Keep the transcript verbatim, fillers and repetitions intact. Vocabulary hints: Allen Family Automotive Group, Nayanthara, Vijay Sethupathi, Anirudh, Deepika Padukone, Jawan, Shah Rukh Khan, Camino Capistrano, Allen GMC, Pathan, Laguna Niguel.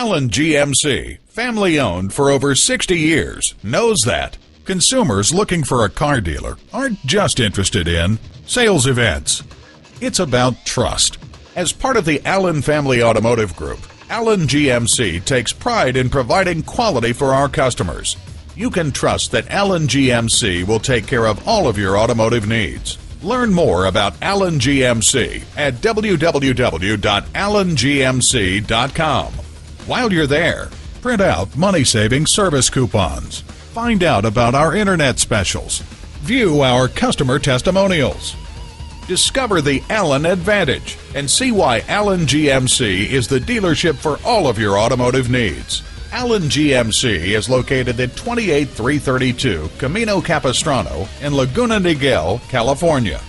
Allen G M C, family-owned for over sixty years, knows that consumers looking for a car dealer aren't just interested in sales events. It's about trust. As part of the Allen Family Automotive Group, Allen G M C takes pride in providing quality for our customers. You can trust that Allen G M C will take care of all of your automotive needs. Learn more about Allen G M C at w w w dot allen g m c dot com. While you're there, print out money-saving service coupons. Find out about our internet specials. View our customer testimonials. Discover the Allen Advantage and see why Allen G M C is the dealership for all of your automotive needs. Allen G M C is located at twenty-eight three thirty-two Camino Capistrano in Laguna Niguel, California.